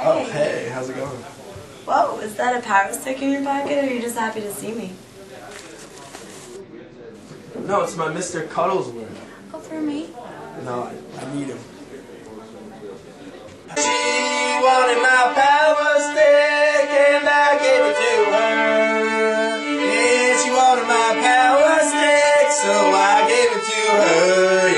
Oh, hey, how's it going? Whoa, is that a power stick in your pocket, or are you just happy to see me? No, it's my Mr. Cuddles One. Oh, for me? No, I need him. She wanted my power stick, and I gave it to her. Yeah, she wanted my power stick, so I gave it to her.